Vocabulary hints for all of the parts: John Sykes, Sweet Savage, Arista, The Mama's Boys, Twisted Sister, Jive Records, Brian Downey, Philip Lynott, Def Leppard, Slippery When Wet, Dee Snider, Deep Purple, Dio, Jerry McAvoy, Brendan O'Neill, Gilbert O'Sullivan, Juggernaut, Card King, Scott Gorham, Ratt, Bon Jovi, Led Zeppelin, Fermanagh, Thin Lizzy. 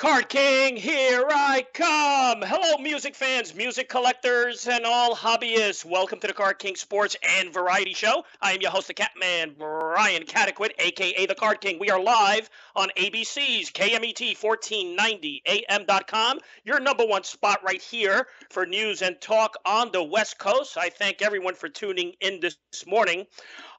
Card King, here I come! Hello, music fans, music collectors, and all hobbyists. Welcome to the Card King Sports and Variety Show. I am your host, the Catman, Brian Cataquet, a.k.a. the Card King. We are live on ABC's KMET 1490am.com, your number one spot right here for news and talk on the West Coast. I thank everyone for tuning in this morning.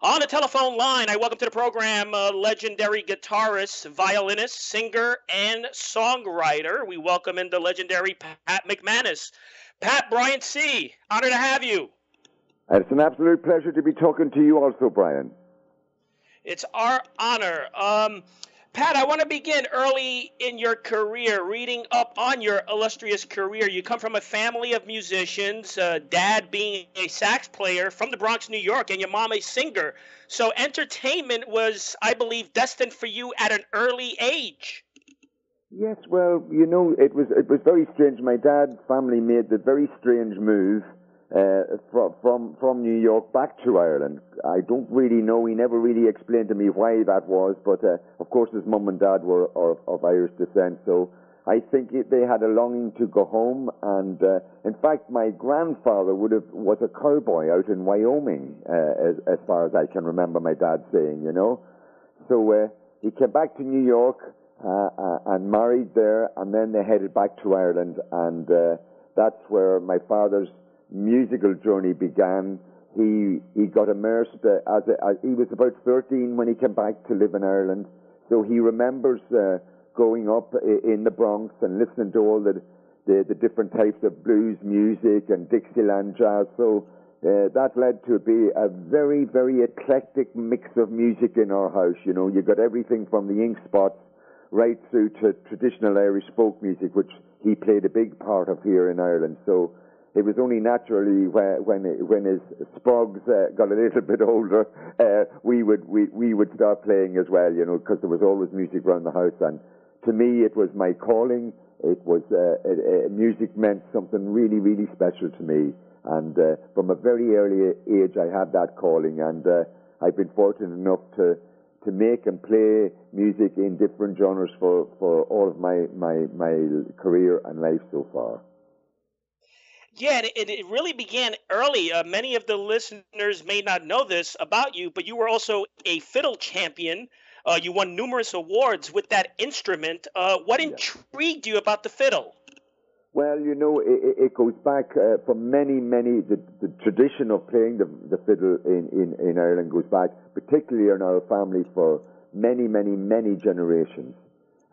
On the telephone line, I welcome to the program legendary guitarist, violinist, singer, and songwriter. We welcome in the legendary Pat McManus. Pat, Brian C., honor to have you. It's an absolute pleasure to be talking to you also, Brian. It's our honor. Pat, I want to begin early in your career, reading up on your illustrious career. You come from a family of musicians, dad being a sax player from the Bronx, New York, and your mom a singer. So entertainment was, I believe, destined for you at an early age. Yes, well, you know, it was very strange. My dad's family made the very strange move from New York back to Ireland. I don't really know. He never really explained to me why that was, but of course his mum and dad were of Irish descent, so I think they had a longing to go home. And in fact, my grandfather was a cowboy out in Wyoming, as far as I can remember my dad saying, you know. So he came back to New York and married there, and then they headed back to Ireland, and that's where my father's musical journey began. He got immersed as he was about 13 when he came back to live in Ireland. So he remembers growing up in the Bronx and listening to all the different types of blues music and Dixieland jazz. So that led to be a very, very eclectic mix of music in our house. You know, you got everything from the Ink Spots right through to traditional Irish folk music, which he played a big part of here in Ireland. So it was only naturally when his spogs got a little bit older, we would start playing as well, you know, because there was always music around the house. And to me, it was my calling. It was music meant something really, really special to me. And from a very early age, I had that calling, and I've been fortunate enough to make and play music in different genres for all of my career and life so far. Yeah, it really began early. Many of the listeners may not know this about you, but you were also a fiddle champion. You won numerous awards with that instrument. What intrigued you about the fiddle? Well, you know, it goes back from many, the tradition of playing the fiddle in Ireland goes back, particularly in our family, for many generations.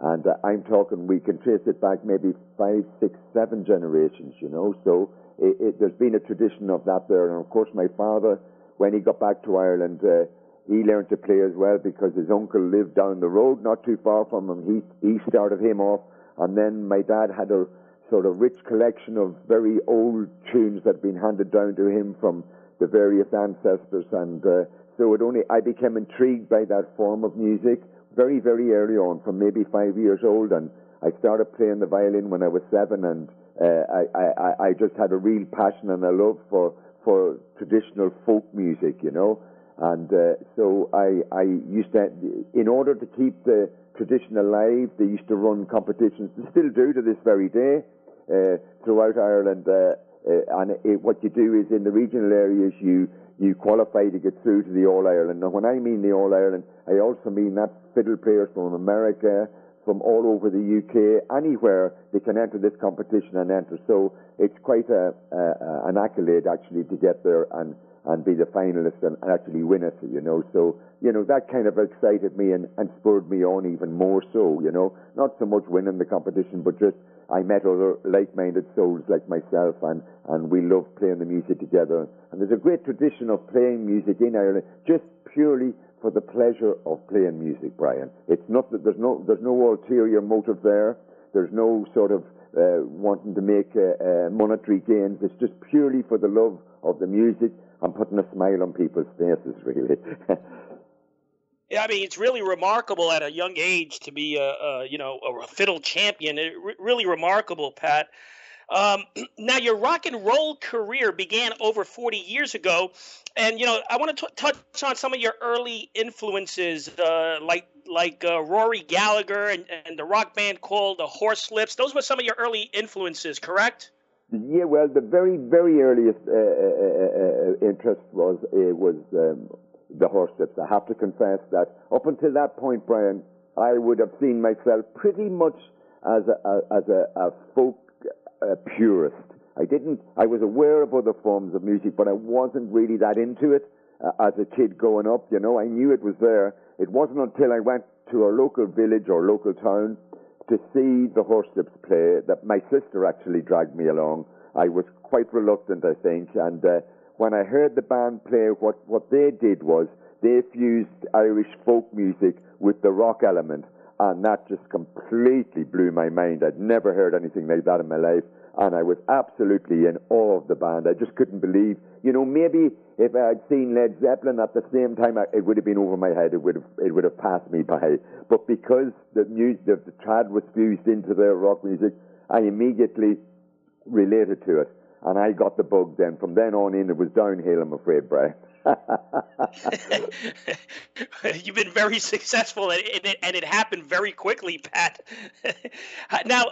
And I'm talking, we can trace it back maybe 5, 6, 7 generations, you know. So there's been a tradition of that there. And of course, my father, when he got back to Ireland, he learned to play as well, because his uncle lived down the road, not too far from him. He started him off. And then my dad had a sort of rich collection of very old tunes that had been handed down to him from the various ancestors. And so I became intrigued by that form of music very early on, from maybe 5 years old. And I started playing the violin when I was 7, and I just had a real passion and a love for traditional folk music, you know. And so I used to, in order to keep the tradition alive, they used to run competitions, they still do to this very day, throughout Ireland. And what you do is, in the regional areas, you qualify to get through to the All-Ireland. Now, when I mean the All-Ireland, I also mean that fiddle players from America, from all over the UK, anywhere, they can enter this competition and enter. So it's quite an accolade, actually, to get there and be the finalist and actually win it, you know. So, you know, that kind of excited me and spurred me on even more so, you know. Not so much winning the competition, but just I met other like-minded souls like myself, and we loved playing the music together. And there's a great tradition of playing music in Ireland just purely for the pleasure of playing music, Brian. It's not that there's no ulterior motive there. There's no sort of wanting to make monetary gains. It's just purely for the love of the music and putting a smile on people's faces, really. Yeah, I mean, it's really remarkable at a young age to be a fiddle champion. Really remarkable, Pat. Now, your rock and roll career began over 40 years ago, and, you know, I want to touch on some of your early influences, like Rory Gallagher and the rock band called the Horslips. Those were some of your early influences, correct? Yeah, well, the very, very earliest interest was the Horslips. I have to confess that up until that point, Brian, I would have seen myself pretty much as a folk purist. I was aware of other forms of music, but I wasn't really that into it as a kid growing up. You know, I knew it was there. It wasn't until I went to a local village or local town to see the Horslips play that my sister actually dragged me along. I was quite reluctant, I think, and when I heard the band play, what they did was they fused Irish folk music with the rock element. And that just completely blew my mind. I'd never heard anything like that in my life. And I was absolutely in awe of the band. I just couldn't believe. You know, maybe if I had seen Led Zeppelin at the same time, it would have been over my head. It would have passed me by. But because the trad was fused into their rock music, I immediately related to it. And I got the bug then. From then on in, it was downhill, I'm afraid, Brian. You've been very successful, and it happened very quickly, Pat. Now,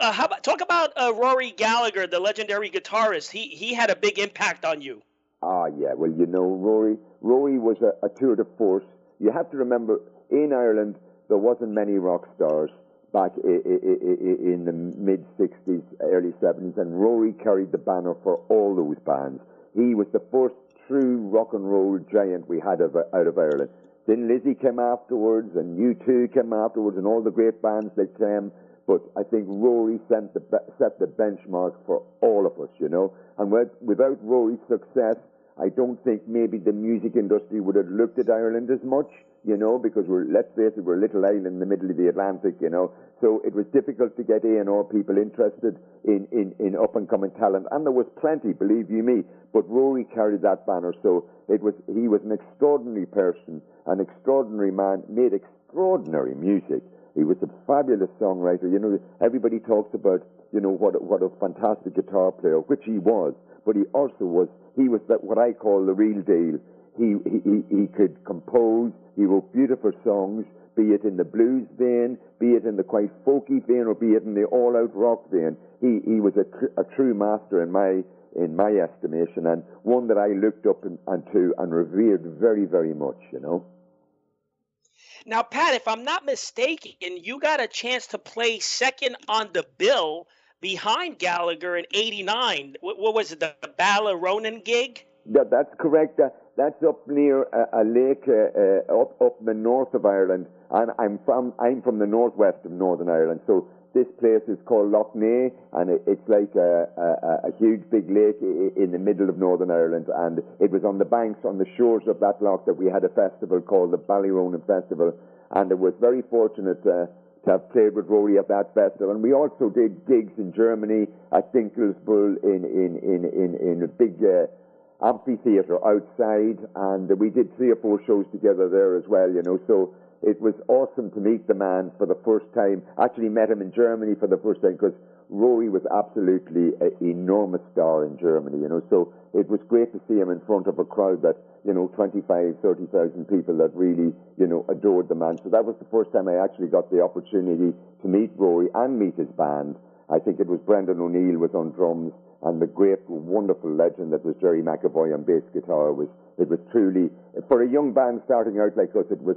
talk about Rory Gallagher, the legendary guitarist. He had a big impact on you. Ah, yeah. Well, you know, Rory was a tour de force. You have to remember, in Ireland, there wasn't many rock stars back in the mid-'60s, early '70s, and Rory carried the banner for all those bands. He was the first true rock and roll giant we had out of Ireland. Thin Lizzy came afterwards, and U2 came afterwards, and all the great bands that came. But I think Rory set the benchmark for all of us, you know. And without Rory's success, I don't think maybe the music industry would have looked at Ireland as much, you know, because let's face it, we're a little island in the middle of the Atlantic, you know. So it was difficult to get A&R people interested in up-and-coming talent. And there was plenty, believe you me. But Rory carried that banner, so he was an extraordinary person, an extraordinary man, made extraordinary music. He was a fabulous songwriter. You know, everybody talks about, you know, what a fantastic guitar player, which he was. But he was what I call the real deal. He could compose. He wrote beautiful songs, be it in the blues vein, be it in the quite folky vein, or be it in the all-out rock vein. He was a true master in my estimation, and one that I looked up to and revered very, very much, you know. Now, Pat, if I'm not mistaken, you got a chance to play second on the bill behind Gallagher in '89. What was it, the Ballyronan gig? Yeah, that's correct. That's up near a lake up in the north of Ireland, and I'm from the northwest of Northern Ireland, so this place is called Lough Neagh, and it's like a huge big lake in the middle of Northern Ireland, and it was on the banks, on the shores of that loch, that we had a festival called the Ballyronan Festival, and it was very fortunate to have played with Rory at that festival. And we also did gigs in Germany at Dinkelsbühl in a big amphitheatre outside, and we did 3 or 4 shows together there as well, you know. So it was awesome to meet the man for the first time. Actually met him in Germany for the first time, because Rory was absolutely an enormous star in Germany, you know. So it was great to see him in front of a crowd that, you know, 25,000, 30,000 people that really, you know, adored the man. So that was the first time I actually got the opportunity to meet Rory and meet his band. I think it was Brendan O'Neill was on drums, and the great, wonderful legend that was Jerry McAvoy on bass guitar. It was truly, for a young band starting out like us, it was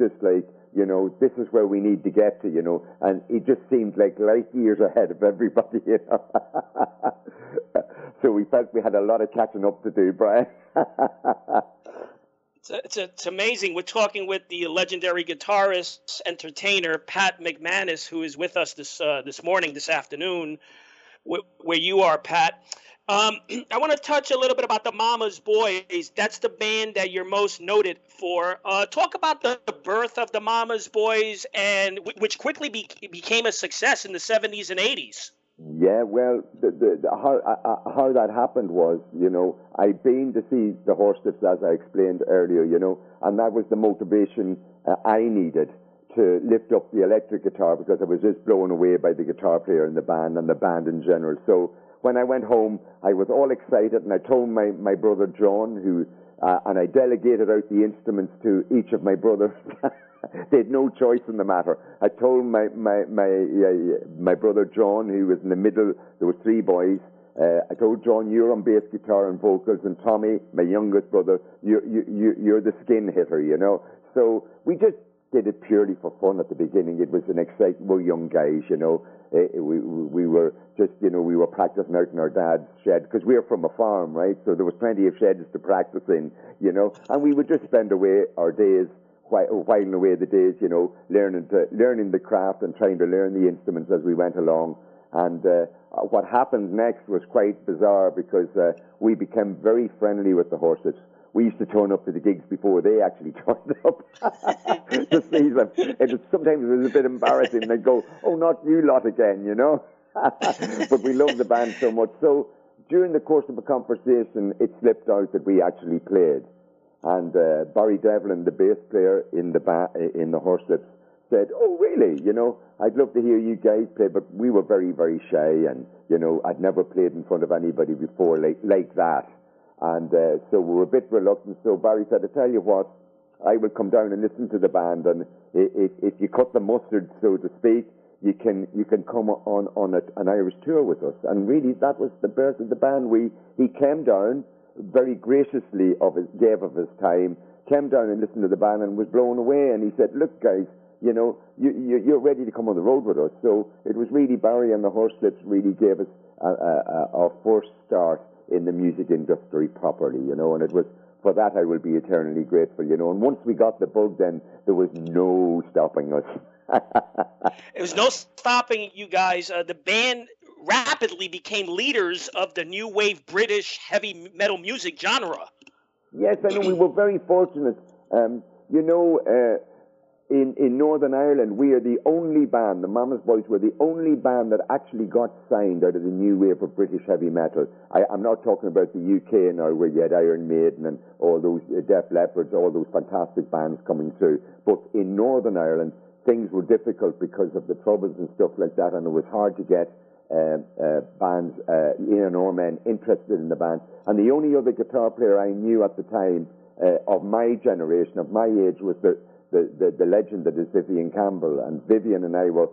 just like, you know, this is where we need to get to, you know. And it just seemed like light years ahead of everybody, you know. So we felt we had a lot of catching up to do, Brian. It's amazing. We're talking with the legendary guitarist, entertainer, Pat McManus, who is with us this afternoon. Where you are, Pat. I want to touch a little bit about the Mama's Boys. That's the band that you're most noted for. Talk about the birth of the Mama's Boys, and which quickly became a success in the 70s and 80s. Yeah, well, how that happened was, you know, I'd been to see the Horslips, as I explained earlier, you know, and that was the motivation I needed to lift up the electric guitar because I was just blown away by the guitar player in the band and the band in general. So when I went home, I was all excited, and I told my brother John, who and I delegated out the instruments to each of my brothers. They had no choice in the matter. I told my brother John, who was in the middle. There were three boys. I told John, you're on bass guitar and vocals, and Tommy, my youngest brother, you're the skin hitter, you know. So we just did it purely for fun at the beginning. It was an exciting, we're young guys, you know. We were just, you know, we were practicing out in our dad's shed, because we were from a farm, right? So there was plenty of sheds to practice in, you know. And we would just spend away our days, whiling away the days, you know, learning the craft and trying to learn the instruments as we went along. And what happened next was quite bizarre, because we became very friendly with the Horslips. We used to turn up to the gigs before they actually turned up to see them. Sometimes it was a bit embarrassing. They'd go, oh, not you lot again, you know. But we loved the band so much. So during the course of a conversation, it slipped out that we actually played. And Barry Devlin, the bass player in the Horslips, said, oh, really, you know, I'd love to hear you guys play. But we were very, very shy, and, you know, I'd never played in front of anybody before like that. And so we were a bit reluctant. So Barry said, I tell you what, I will come down and listen to the band, and if you cut the mustard, so to speak, you can come on an Irish tour with us. And really, that was the birth of the band. He came down very graciously, gave of his time, came down and listened to the band, and was blown away. And he said, look, guys, you know, you're ready to come on the road with us. So it was really Barry and the Horslips really gave us our first start in the music industry properly, you know, and it was for that I will be eternally grateful, you know. And once we got the bug, then there was no stopping us. It was no stopping you guys. The band rapidly became leaders of the new wave British heavy metal music genre. Yes, I know. We were very fortunate. You know, in Northern Ireland, we are the only band, the Mama's Boys were the only band that actually got signed out of the new wave of British heavy metal. I'm not talking about the UK now, where you had Iron Maiden and all those Def Leppard, all those fantastic bands coming through. But in Northern Ireland, things were difficult because of the troubles and stuff like that, and it was hard to get bands, Ian Orman, interested in the band. And the only other guitar player I knew at the time of my generation, of my age, was the legend that is Vivian Campbell. And Vivian and I were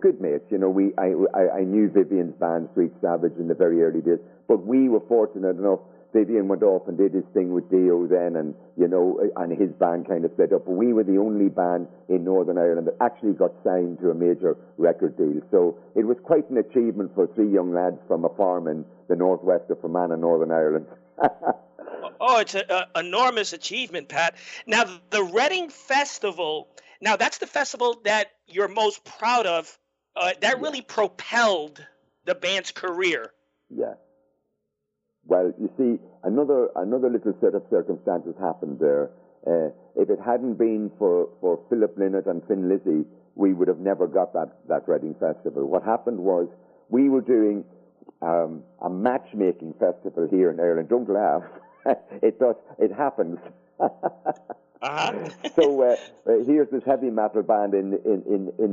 good mates. You know, I knew Vivian's band, Sweet Savage, in the very early days. But we were fortunate enough. Vivian went off and did his thing with Dio then, and, you know, and his band kind of split up. But we were the only band in Northern Ireland that actually got signed to a major record deal. So it was quite an achievement for three young lads from a farm in the northwest of Fermanagh, Northern Ireland. Oh, it's an enormous achievement, Pat. Now, the Reading Festival, now that's the festival that you're most proud of. That really propelled the band's career. Yeah. Well, you see, another little set of circumstances happened there. If it hadn't been for Philip Lynott and Thin Lizzy, we would have never got that Reading Festival. What happened was we were doing a matchmaking festival here in Ireland. Don't laugh. It happens. So here's this heavy metal band in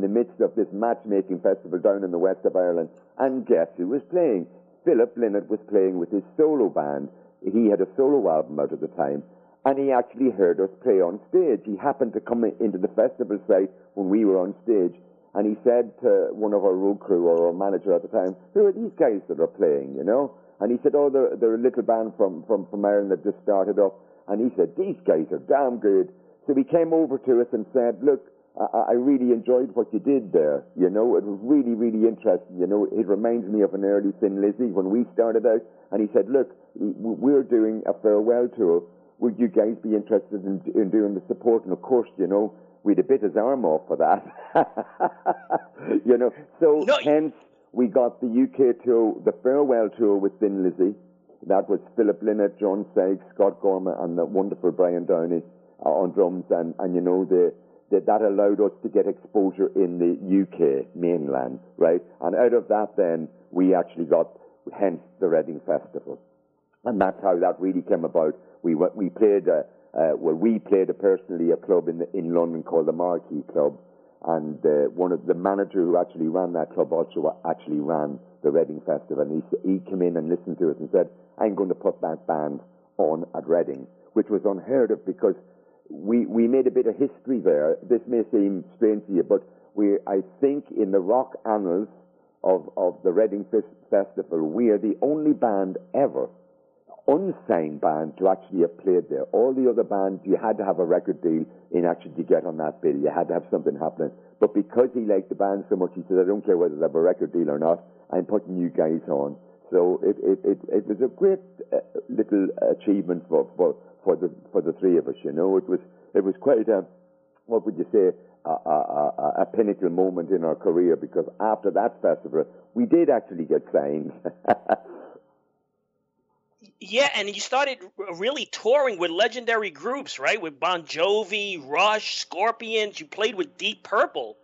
the midst of this matchmaking festival down in the west of Ireland, and guess who was playing? Philip Lynott was playing with his solo band. He had a solo album out at the time, and he actually heard us play on stage. He happened to come into the festival site when we were on stage, and he said to one of our road crew or our manager at the time, who are these guys that are playing, you know? And he said, oh, they're a little band from Ireland that just started up. And he said, these guys are damn good. So he came over to us and said, look, I really enjoyed what you did there. You know, it was really, really interesting. You know, it reminds me of an early Thin Lizzy when we started out. And he said, look, we're doing a farewell tour. Would you guys be interested in doing the support? And, of course, you know, we'd have bit his arm off for that. You know, so no. Hence we got the UK tour, the farewell tour with Thin Lizzy. That was Philip Lynott, John Sykes, Scott Gorham, and the wonderful Brian Downey on drums. And you know, that allowed us to get exposure in the UK mainland, right? And out of that then, we actually got, hence, the Reading Festival. And that's how that really came about. We played Well, we played personally a club in London called the Marquee Club, and one of the manager who actually ran that club also actually ran the Reading Festival, and he came in and listened to us and said, "I'm going to put that band on at Reading," which was unheard of because we made a bit of history there. This may seem strange to you, but I think in the rock annals of the Reading Festival, we are the only band ever, unsigned band, to actually have played there. All the other bands, you had to have a record deal in actually to get on that bill. You had to have something happening. But because he liked the band so much, he said, "I don't care whether they have a record deal or not, I'm putting you guys on." So it was a great little achievement for the three of us. You know, it was quite a, what would you say, a pinnacle moment in our career, because after that festival, we did actually get signed. Yeah, and you started really touring with legendary groups, right? With Bon Jovi, RUSH, Scorpions. You played with Deep Purple.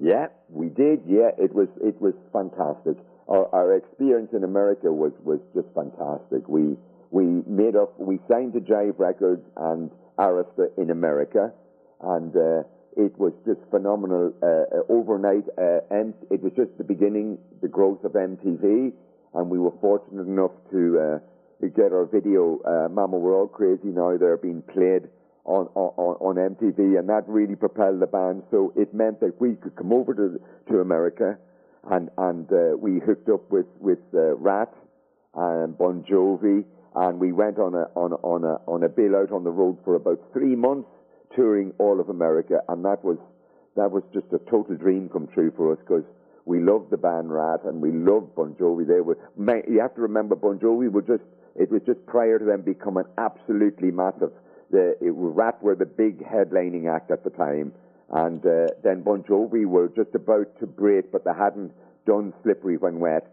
Yeah, we did. Yeah, it was fantastic. Our experience in America was just fantastic. We signed to Jive Records and Arista in America, and it was just phenomenal. Overnight, and it was just the beginning, the growth of MTV, and we were fortunate enough to get our video, "Mama, We're All Crazy Now," they're being played on MTV, and that really propelled the band. So it meant that we could come over to America, and we hooked up with Ratt and Bon Jovi, and we went on a bill out on the road for about 3 months, touring all of America, and that was just a total dream come true for us, because we loved the band Ratt and we loved Bon Jovi. You have to remember, Bon Jovi was just prior to them becoming absolutely massive. Ratt were the big headlining act at the time, and then Bon Jovi were just about to break, but they hadn't done Slippery When Wet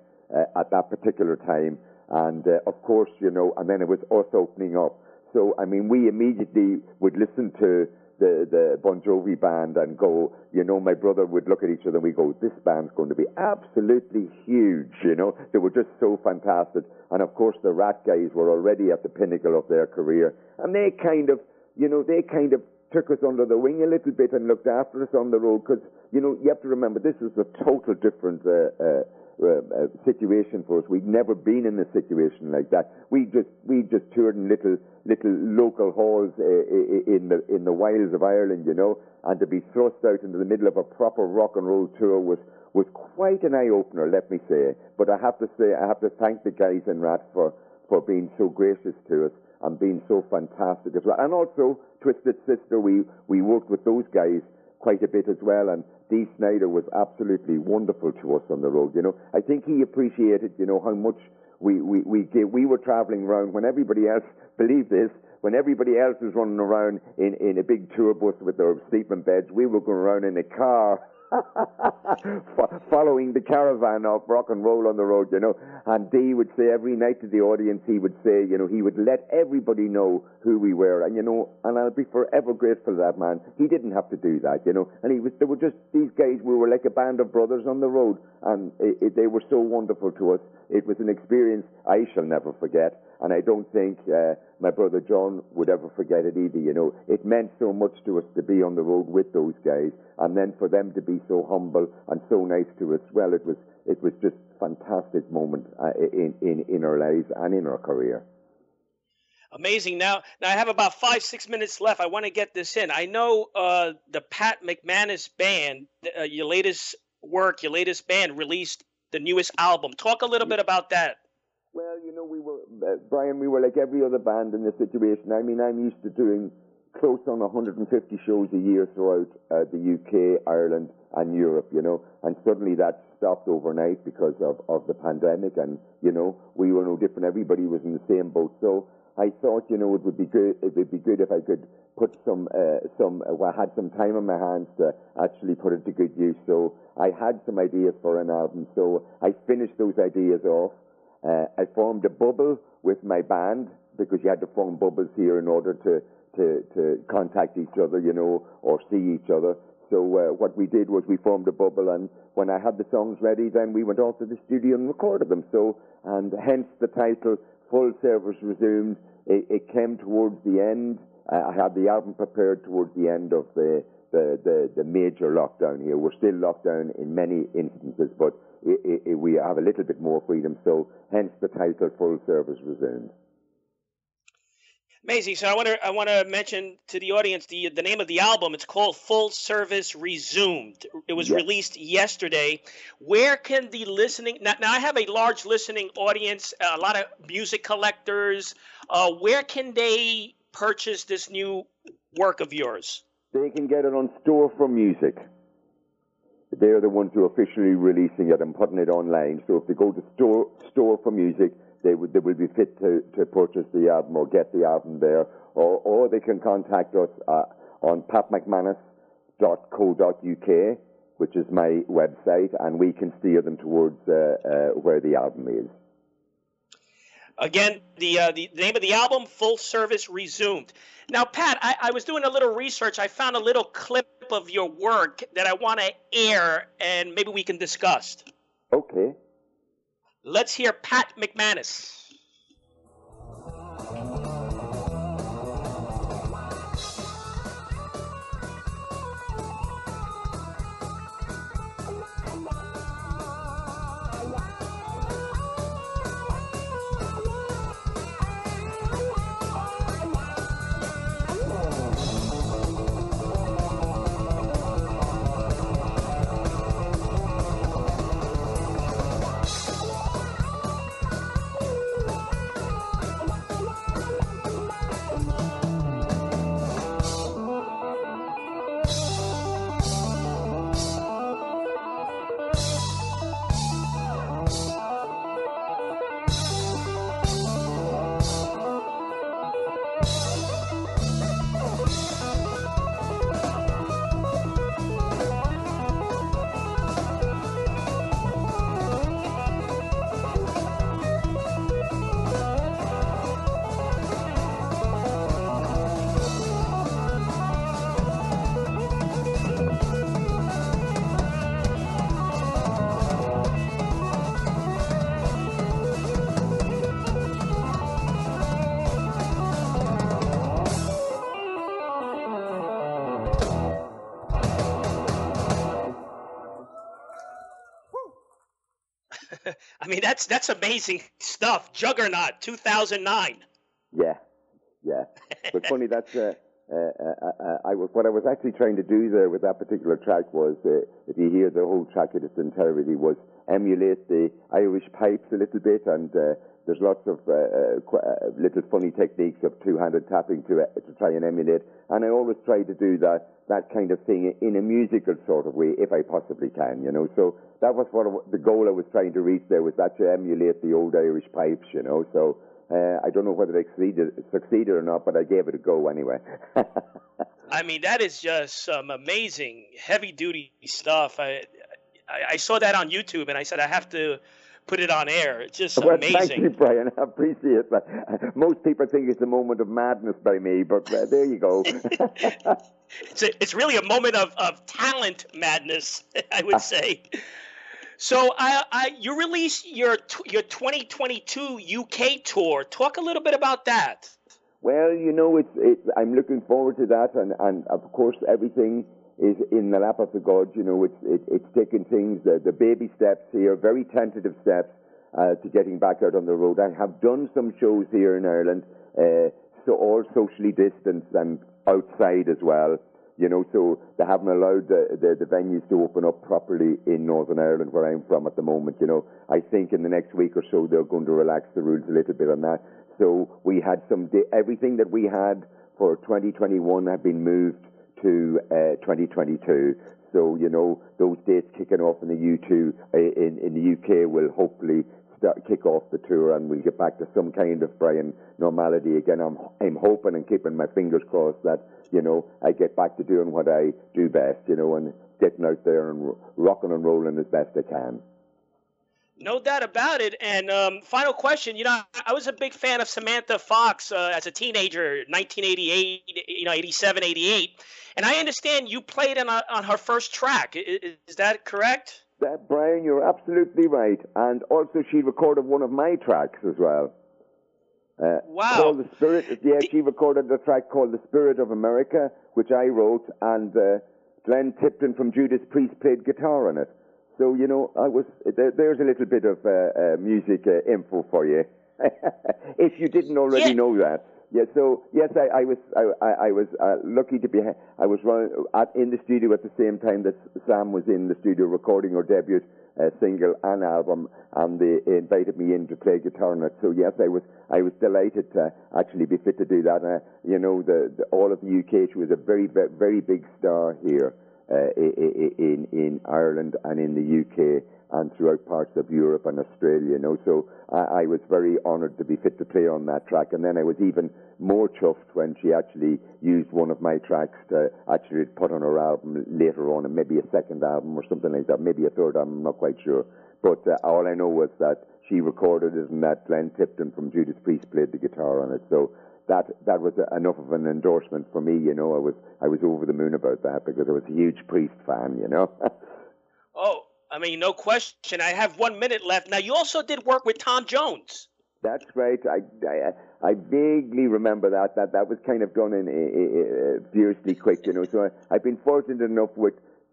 at that particular time. And of course, you know, and then it was us opening up. So, I mean, we immediately would listen to the Bon Jovi band and go, you know, my brother would look at each other and we go, this band's going to be absolutely huge, you know. They were just so fantastic. And, of course, the Ratt guys were already at the pinnacle of their career. And they kind of, you know, took us under the wing a little bit and looked after us on the road, because, you know, you have to remember, this was a total different situation for us. We'd never been in a situation like that. We just toured in little local halls in the wilds of Ireland, you know, and to be thrust out into the middle of a proper rock and roll tour was quite an eye-opener, let me say. But I have to thank the guys in Ratt for being so gracious to us and being so fantastic as well. And also, Twisted Sister, we worked with those guys quite a bit as well, and Dee Snider was absolutely wonderful to us on the road, you know. I think he appreciated, you know, how much we gave. We were travelling around when everybody else, believe this, when everybody else was running around in a big tour bus with their sleeping beds, we were going around in a car following the caravan of rock and roll on the road, you know. And Dee would say every night to the audience, he would say, you know, he would let everybody know who we were. And, you know, and I'll be forever grateful to that man. He didn't have to do that, you know. And they were just, these guys, we were like a band of brothers on the road. And they were so wonderful to us. It was an experience I shall never forget. And I don't think my brother John would ever forget it either, you know. It meant so much to us to be on the road with those guys, and then for them to be so humble and so nice to us. Well, it was just a fantastic moment in our lives and in our career. Amazing. Now I have about 5-6 minutes left. I want to get this in. I know the Pat McManus band, your latest band, released the newest album. Talk a little bit about that. Well, you know, we were like every other band in this situation. I mean, I'm used to doing close on 150 shows a year throughout the UK, Ireland, and Europe, you know, and suddenly that stopped overnight because of the pandemic, and, you know, we were no different. Everybody was in the same boat. So I thought, you know, it would be good if I could put I had some time on my hands to actually put it to good use. So I had some ideas for an album, so I finished those ideas off. I formed a bubble with my band, because you had to form bubbles here in order to contact each other, you know, or see each other. So what we did was we formed a bubble, and when I had the songs ready, then we went off to the studio and recorded them. So, and hence the title, Full Service Resumed. It came towards the end I had the album prepared towards the end of the major lockdown here. We're still locked down in many instances, but we have a little bit more freedom, so hence the title Full Service Resumed. Amazing. So I want to mention to the audience the name of the album. It's called Full Service Resumed. It was released yesterday. Where can the listening... Now I have a large listening audience, a lot of music collectors. Where can they purchase this new work of yours? They can get it on Store for Music. They're the ones who are officially releasing it and putting it online. So if they go to Store for Music, they will be fit to purchase the album or get the album there. Or they can contact us on patmcmanus.co.uk, which is my website, and we can steer them towards where the album is. Again, the name of the album, Full Service Resumed. Now, Pat, I was doing a little research. I found a little clip of your work that I want to air, and maybe we can discuss. Okay. Let's hear Pat McManus. I mean, that's amazing stuff. Juggernaut, 2009. Yeah. But funny, that's what I was actually trying to do there with that particular track was, if you hear the whole track in its entirety, was emulate the Irish pipes a little bit, and there's lots of little funny techniques of two-handed tapping to try and emulate. And I always try to do that kind of thing in a musical sort of way, if I possibly can, you know. So that was the goal I was trying to reach there, was that to emulate the old Irish pipes, you know. So I don't know whether it succeeded or not, but I gave it a go anyway. I mean, that is just some amazing, heavy-duty stuff. I saw that on YouTube, and I said I have to put it on air. It's just amazing. Thank you, Brian. I appreciate that. Most people think it's a moment of madness by me, but there you go. It's really a moment of talent madness, I would say. So you released your 2022 UK tour. Talk a little bit about that. Well, you know, I'm looking forward to that, and of course everything is in the lap of the gods, you know. It's taking things, the baby steps here, very tentative steps to getting back out on the road. I have done some shows here in Ireland, so all socially distanced and outside as well, you know, so they haven't allowed the venues to open up properly in Northern Ireland, where I'm from at the moment, you know. I think in the next week or so they're going to relax the rules a little bit on that. So we had everything that we had for 2021 had been moved to 2022, so you know those dates kicking off in the in the UK will hopefully kick off the tour, and we'll get back to some kind of, Brian, normality again. I'm hoping and keeping my fingers crossed that, you know, I get back to doing what I do best, you know, and getting out there and rocking and rolling as best I can. No doubt about it. And final question, you know, I was a big fan of Samantha Fox as a teenager, 1988, you know, 87, 88. And I understand you played on her first track. Is that correct? That, Brian, you're absolutely right. And also she recorded one of my tracks as well. Called The Spirit. Yeah, she recorded a track called The Spirit of America, which I wrote, and Glenn Tipton from Judas Priest played guitar on it. So, you know, I was there's a little bit of music info for you, if you didn't already know that. Yeah, so, yes, I was lucky to be... I was in the studio at the same time that Sam was in the studio recording her debut single and album, and they invited me in to play guitar on it. So, yes, I was delighted to actually be fit to do that. You know, all of the UK, she was a very, very big star here in Ireland and in the UK and throughout parts of Europe and Australia, you know, so I was very honoured to be fit to play on that track. And then I was even more chuffed when she actually used one of my tracks to actually put on her album later on, and maybe a second album or something like that, maybe a third album, I'm not quite sure. But all I know was that she recorded it and that Glenn Tipton from Judas Priest played the guitar on it. So that was enough of an endorsement for me, you know. I was over the moon about that because I was a huge Priest fan, you know. Oh, I mean, no question. I have 1 minute left. Now, you also did work with Tom Jones. That's right. I vaguely remember that. That was kind of gone in fiercely quick, you know. So I've been fortunate enough to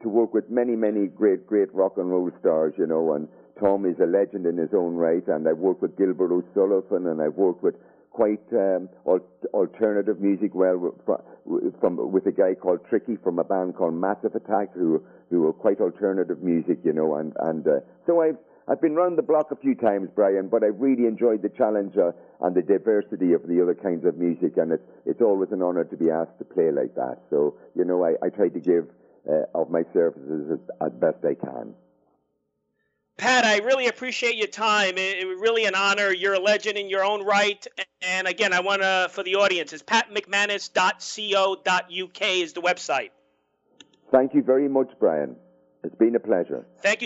work with many, many great rock and roll stars, you know. And Tom is a legend in his own right. And I've worked with Gilbert O'Sullivan, and I've worked with quite alternative music. Well, with a guy called Tricky from a band called Massive Attack, who were quite alternative music, you know, and so I've been round the block a few times, Brian, but I've really enjoyed the challenge and the diversity of the other kinds of music, and it's always an honour to be asked to play like that. So, you know, I try to give of my services as best I can. Pat, I really appreciate your time. It was really an honor. You're a legend in your own right. And again, I want to, for the audience, it's patmcmanus.co.uk is the website. Thank you very much, Brian. It's been a pleasure. Thank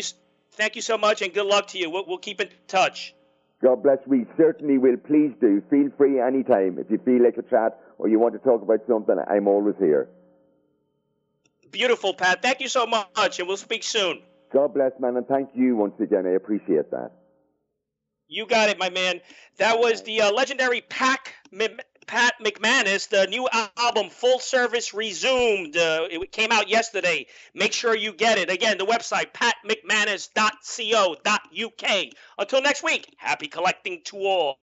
you so much, and good luck to you. We'll keep in touch. God bless. We certainly will. Please do. Feel free anytime. If you feel like a chat or you want to talk about something, I'm always here. Beautiful, Pat. Thank you so much, and we'll speak soon. God bless, man, and thank you once again. I appreciate that. You got it, my man. That was the legendary Pat McManus, the new album, Full Service Resumed. It came out yesterday. Make sure you get it. Again, the website, patmcmanus.co.uk. Until next week, happy collecting to all.